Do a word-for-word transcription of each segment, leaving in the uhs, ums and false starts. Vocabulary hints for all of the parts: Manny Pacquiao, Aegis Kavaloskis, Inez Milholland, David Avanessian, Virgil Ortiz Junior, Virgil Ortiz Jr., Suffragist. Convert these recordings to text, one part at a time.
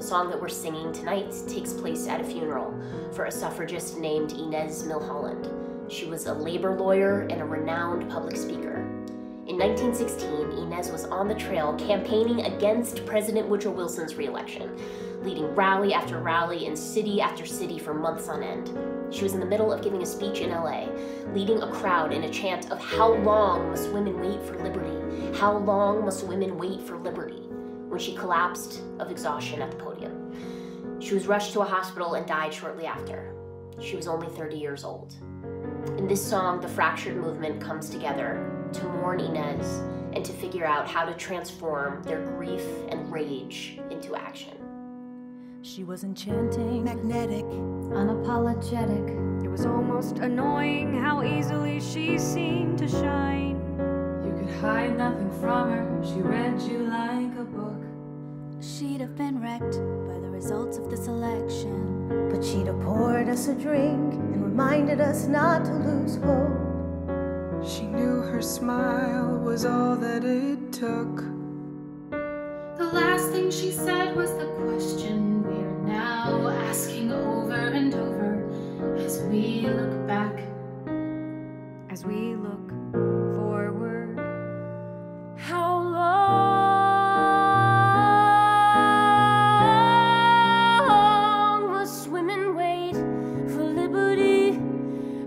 The song that we're singing tonight takes place at a funeral for a suffragist named Inez Milholland. She was a labor lawyer and a renowned public speaker. In nineteen sixteen, Inez was on the trail campaigning against President Woodrow Wilson's re-election, leading rally after rally and city after city for months on end. She was in the middle of giving a speech in L A, leading a crowd in a chant of "How long must women wait for liberty? How long must women wait for liberty?" when she collapsed of exhaustion at the podium. She was rushed to a hospital and died shortly after. She was only thirty years old. In this song, the fractured movement comes together to mourn Inez and to figure out how to transform their grief and rage into action. She was enchanting, magnetic, unapologetic. It was almost annoying how easily she seemed to shine. You could hide nothing from her, she read you like a book. She'd have been wrecked by the results of this election, but she'd have poured us a drink and reminded us not to lose hope. She knew her smile was all that it took. The last thing she said was the question we're now asking over and over as we look back, as we look forward. How long must women wait for liberty?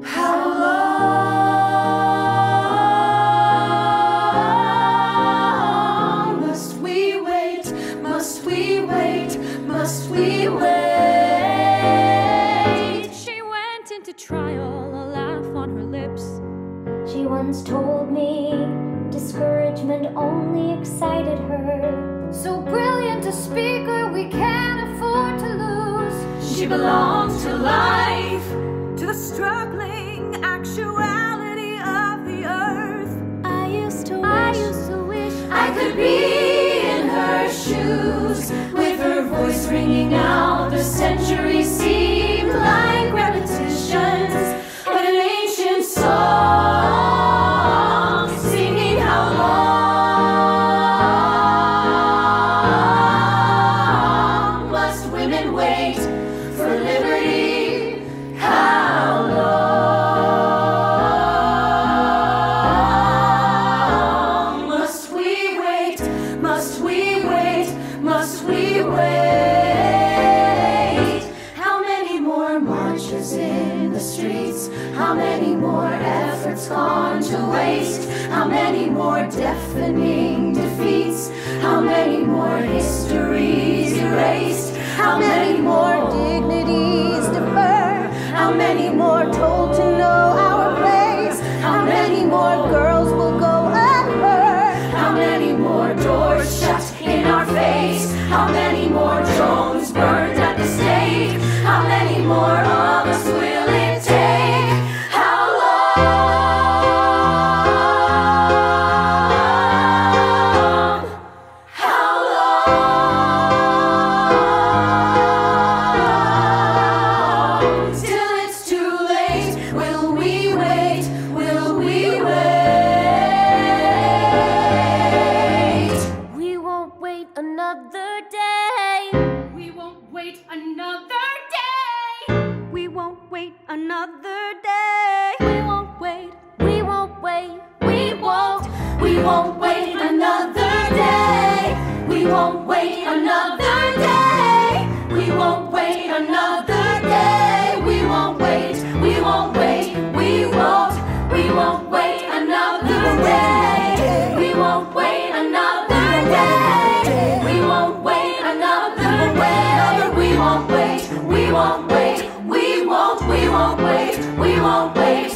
How long must we wait? Must we wait? Must we wait? She went into trial, a laugh on her lips. She once told me discouragement only excited her. So brilliant a speaker, we can't afford to lose. She belongs to life, to the struggling actuality of the earth. I used to wish, I, used to wish I could be in her shoes, with her voice ringing out. The centuries seem like repetitions, but an ancient song. In the streets, how many more efforts gone to waste? How many more deafening defeats? How many more histories erased? How many more dignities deferred? How many more told to know our place? How many more girls will go unheard? How many more doors shut in our face? How many more drones burned at the stake? How many more another day? We won't wait another day. We won't wait another day. We won't wait. We won't wait. We won't. We won't wait another day. We won't wait another day. We won't wait another day. We won't wait. We won't wait. We won't. We won't wait another day. We won't wait another day. We won't wait, we won't wait, we won't, we won't wait, we won't wait.